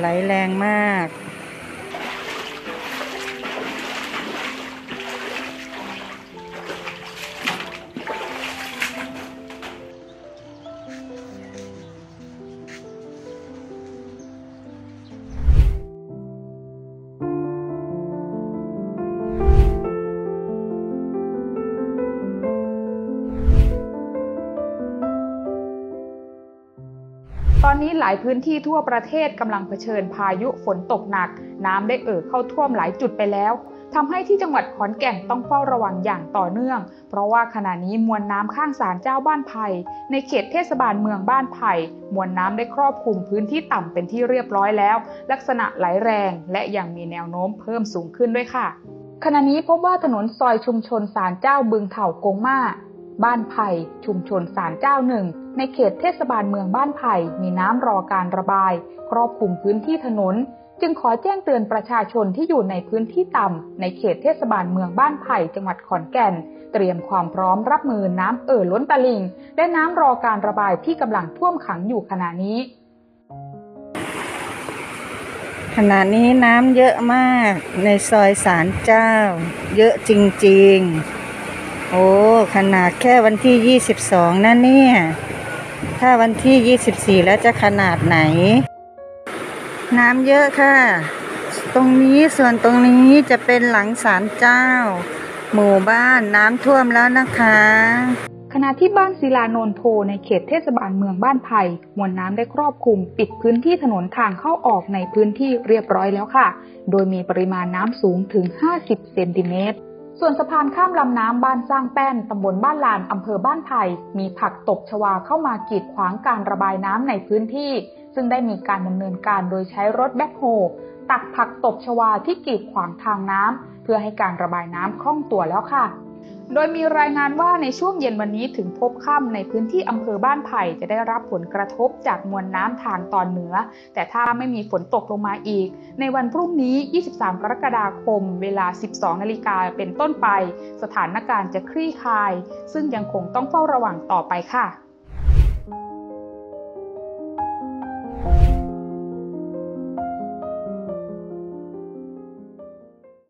ไหลแรงมากตอนนี้หลายพื้นที่ทั่วประเทศกำลังเผชิญพายุฝนตกหนักน้ำได้เอ่อเข้าท่วมหลายจุดไปแล้วทำให้ที่จังหวัดขอนแก่นต้องเฝ้าระวังอย่างต่อเนื่องเพราะว่าขณะนี้มวลน้ำข้างศาลเจ้าบ้านไผ่ในเขตเทศบาลเมืองบ้านไผ่มวลน้ำได้ครอบคลุมพื้นที่ต่ำเป็นที่เรียบร้อยแล้วลักษณะไหลแรงและยังมีแนวโน้มเพิ่มสูงขึ้นด้วยค่ะขณะนี้พบว่าถนนซอยชุมชนศาลเจ้าบึงเถากงมาบ้านไผ่ชุมชนศาลเจ้าหนึ่งในเขตเทศบาลเมืองบ้านไผ่มีน้ำรอการระบายครอบคลุมพื้นที่ถนนจึงขอแจ้งเตือนประชาชนที่อยู่ในพื้นที่ต่ำในเขตเทศบาลเมืองบ้านไผ่จังหวัดขอนแก่นเตรียมความพร้อมรับมือน้ำเอ่อล้นตลิ่งและน้ำรอการระบายที่กำลังท่วมขังอยู่ขณะนี้น้ำเยอะมากในซอยศาลเจ้าเยอะจริงๆโอ้ขนาดแค่วันที่22นั่นเนี่ยถ้าวันที่24แล้วจะขนาดไหนน้ำเยอะค่ะตรงนี้ส่วนตรงนี้จะเป็นหลังศาลเจ้าหมู่บ้านน้ำท่วมแล้วนะคะขณะที่บ้านศิลาโนนโพในเขตเทศบาลเมืองบ้านไผ่มวลน้ำได้ครอบคลุมปิดพื้นที่ถนนทางเข้าออกในพื้นที่เรียบร้อยแล้วค่ะโดยมีปริมาณน้ำสูงถึง50เซนติเมตรส่วนสะพานข้ามลำน้ำบ้านสร้างแป้นตำบลบ้านลานอำเภอบ้านไผ่มีผักตบชวาเข้ามากีดขวางการระบายน้ำในพื้นที่ซึ่งได้มีการดำเนินการโดยใช้รถแบ็คโฮตักผักตบชวาที่กีดขวางทางน้ำเพื่อให้การระบายน้ำคล่องตัวแล้วค่ะโดยมีรายงานว่าในช่วงเย็นวันนี้ถึงพบค่ำในพื้นที่อำเภอบ้านไผ่จะได้รับผลกระทบจากมวลน้ำทางตอนเหนือแต่ถ้าไม่มีฝนตกลงมาอีกในวันพรุ่งนี้23กรกฎาคมเวลา 12:00 น.เป็นต้นไปสถานการณ์จะคลี่คลายซึ่งยังคงต้องเฝ้าระวังต่อไปค่ะ